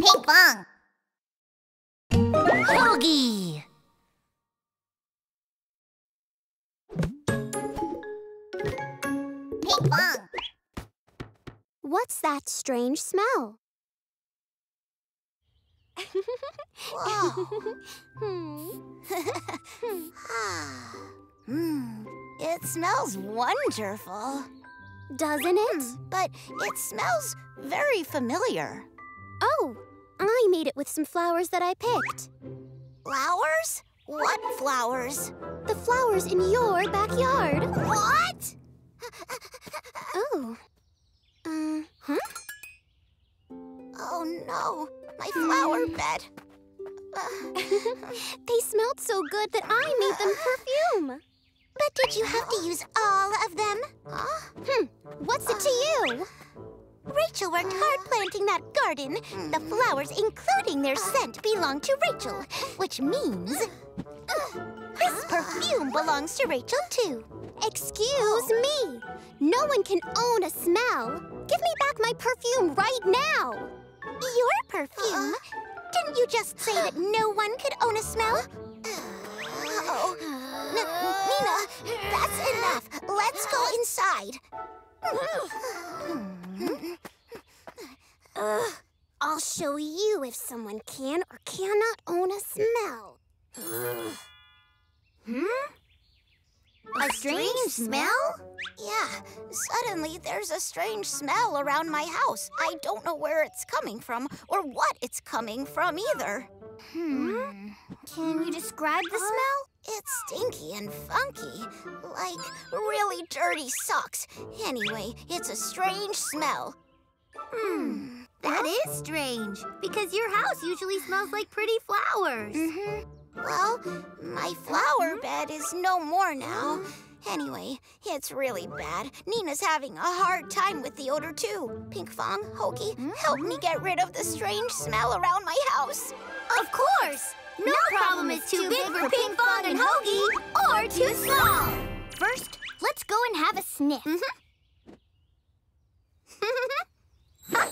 Pinkfong! Hogi! Pinkfong! What's that strange smell? It smells wonderful. Doesn't it? But it smells very familiar. Oh, I made it with some flowers that I picked. Flowers? What flowers? The flowers in your backyard. What? Oh. Oh, no. My flower bed. They smelled so good that I made them perfume. But did you have to use all of them? Huh? What's it to you? Rachel worked hard planting that garden. The flowers, including their scent, belong to Rachel, which means this perfume belongs to Rachel, too. Excuse me. No one can own a smell. Give me back my perfume right now. Your perfume? Didn't you just say that no one could own a smell? Nina, that's enough. Let's go inside. I'll show you if someone can or cannot own a smell. A strange smell? Yeah, suddenly there's a strange smell around my house. I don't know where it's coming from or what it's coming from either. Can you describe the smell? It's stinky and funky, like really dirty socks. Anyway, it's a strange smell. That is strange, because your house usually smells like pretty flowers. Well, my flower bed is no more now. Anyway, it's really bad. Nina's having a hard time with the odor, too. Pinkfong, Hogi, help me get rid of the strange smell around my house. Of course! No problem is too big for Pinkfong and Hogi, or too small. First, let's go and have a sniff. Huh?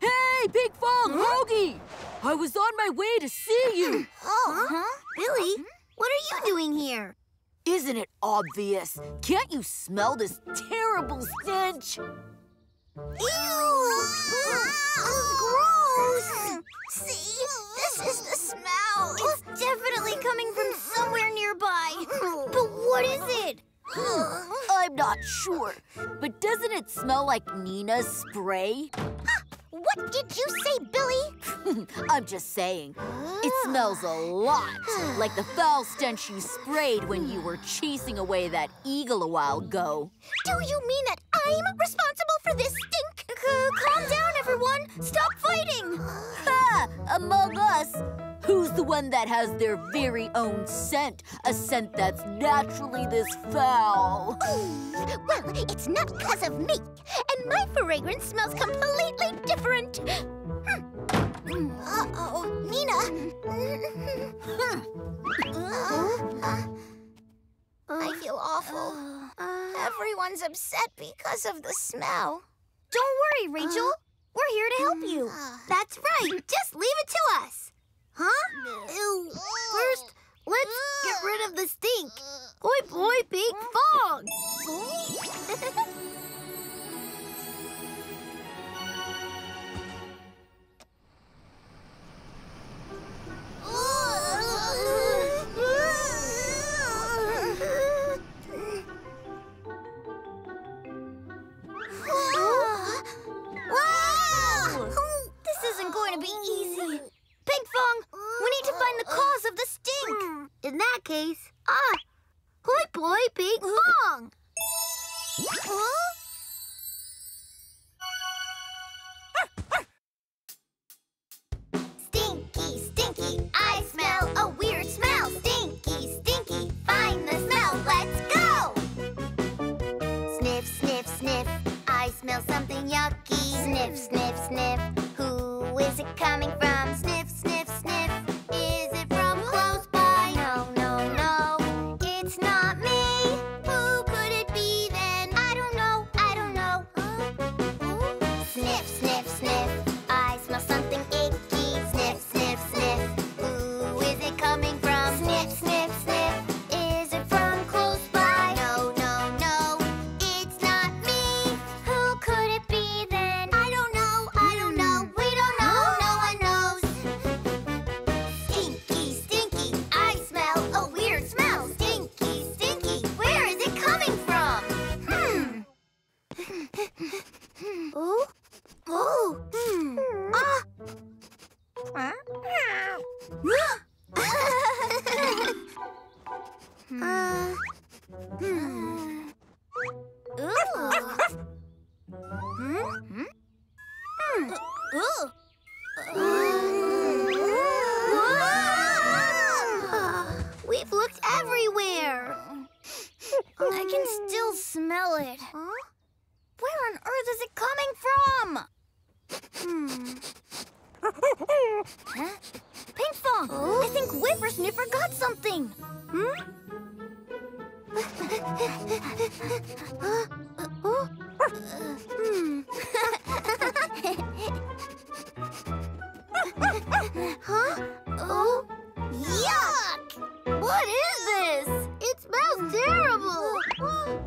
Hey, Pinkfong, Hogi! I was on my way to see you. Billy, what are you doing here? Isn't it obvious? Can't you smell this terrible stench? Ew! Gross! See? This is the smell. It's definitely coming from somewhere nearby. But what is it? I'm not sure, but doesn't it smell like Nina's spray? What did you say, Billy? I'm just saying, it smells a lot like the foul stench you sprayed when you were chasing away that eagle a while ago. Do you mean that I'm responsible for this stink? Calm down, everyone. Stop fighting. Among us, who's the one that has their very own scent? A scent that's naturally this foul. Well, it's not because of me. And my fragrance smells completely different. Uh-oh, Nina. I feel awful. Everyone's upset because of the smell. Don't worry, Rachel. We're here to help you. That's right. Just leave it to us. Ew. First, let's get rid of the stink. Oi, boy, Pinkfong. Pinkfong! Stinky, stinky, I smell a weird I can still smell it. Huh? Where on earth is it coming from? Huh? Pinkfong, oh? I think Whippersnipper got something. Huh? Oh? Yuck! What is this? It smells terrible.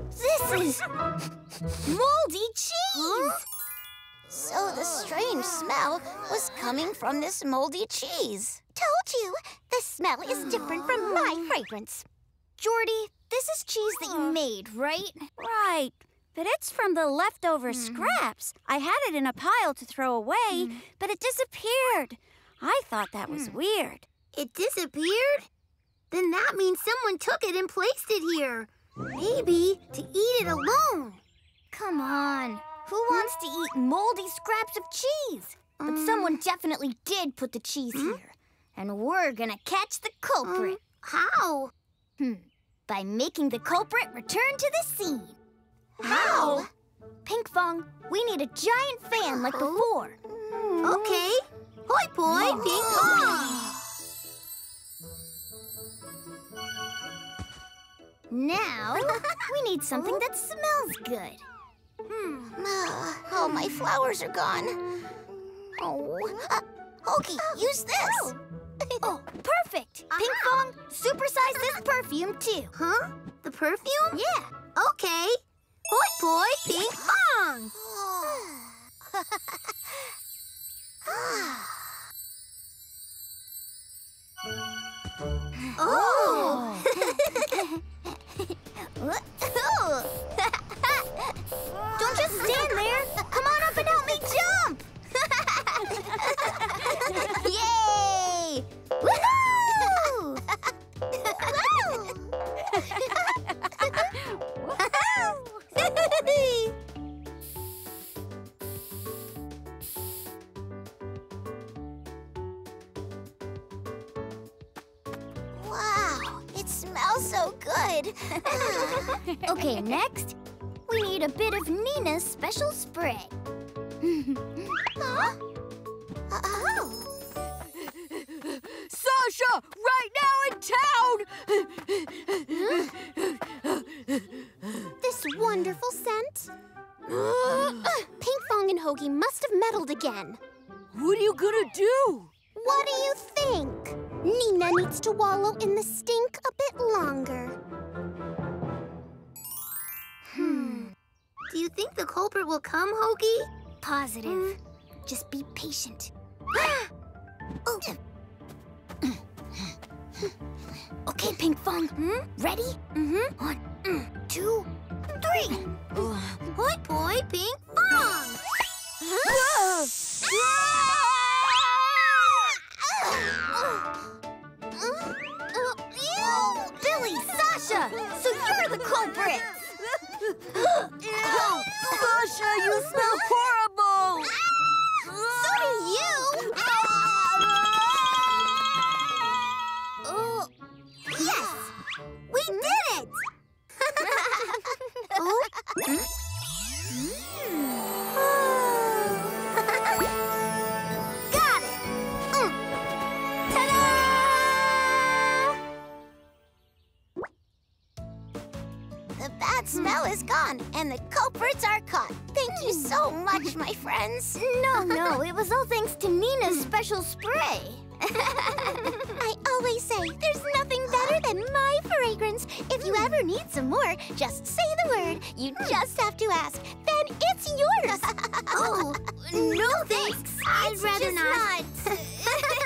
This is moldy cheese. Huh? So the strange smell was coming from this moldy cheese. Told you, the smell is different from my fragrance. Jordy, this is cheese that you made, right? Right. But it's from the leftover scraps. I had it in a pile to throw away, but it disappeared. I thought that was weird. It disappeared? Then that means someone took it and placed it here. Maybe to eat it alone. Come on. Who wants to eat moldy scraps of cheese? But someone definitely did put the cheese here. And we're gonna catch the culprit. How? By making the culprit return to the scene. How? Pinkfong, we need a giant fan like before. Okay. Hoi poi, Pinkfong. Now, we need something that smells good. Oh, my flowers are gone. Oh. Hogi, use this. Oh, perfect. Pinkfong, supersize this perfume, too. Huh? The perfume? Yeah. Okay. Hoi poi, Pinkfong! Oh! Don't just stand there! Come on up and help me jump! Yay! Woohoo! Wow, it smells so good. Okay, next, we need a bit of Nina's special spray. Huh? Sasha, right now in town! This wonderful scent. Pinkfong and Hogi must have meddled again. What are you gonna do? What do you think? Nina needs to wallow in the stink a bit longer. Do you think the culprit will come, Hogi? Positive. Just be patient. Okay, Pinkfong. Ready? One, two, three. Hoi poi, Pinkfong! Billy, Sasha, so you're the culprit! Ew! Sasha, you smell horrible! So do you! Yes! We did it! Got it! Ta-da! The bad smell is gone, and the culprits are caught. Thank you so much, my friends. No, it was all thanks to Nina's special spray. I always say, there's nothing better than my fragrance. If you ever need some more, just say the word. You just have to ask. Then it's yours. Oh, no thanks. I'd rather not.